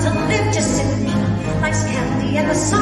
to live just simply. Life's candy and the sun.